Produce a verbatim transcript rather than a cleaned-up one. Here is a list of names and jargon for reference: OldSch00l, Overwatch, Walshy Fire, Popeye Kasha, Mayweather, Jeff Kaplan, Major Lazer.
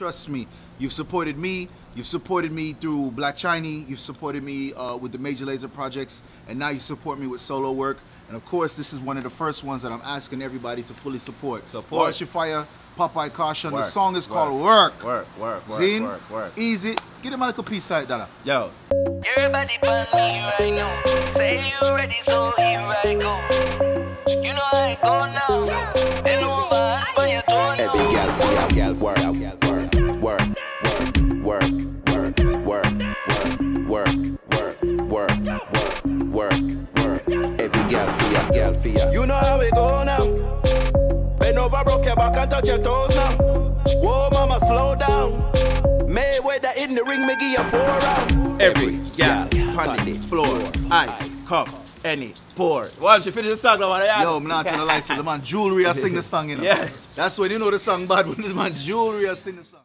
Trust me, you've supported me. You've supported me through Black Chiny. You've supported me uh, with the Major Lazer projects, and now you support me with solo work. And of course, this is one of the first ones that I'm asking everybody to fully support. Support. Fire, Popeye Kasha. And the song is called Work. Work, work, work, Zin, work, work. Easy. Get him out of peace side, Dada. Yo. Your body burn me right now. Say you ready, so here I go. You know I go now. Yeah. And over for your door. Every gal, gal, gal, work, work, work, work, work, work, work, work, work, work, work, work. Every gal, gal, gal, gal. You know how we go now. Bend over, broke your back and touch your toes now. Whoa, mama, slow down. Mayweather in the ring, me give you four round. Every gal, honey, floor, ice, cup, any, pour. Well, she finished the song, man. Yeah. Yo, I'm not gonna lie, so the man jewelry, I sing the song, you know. Yeah. That's when you know the song bad, when the man jewelry, I sing the song.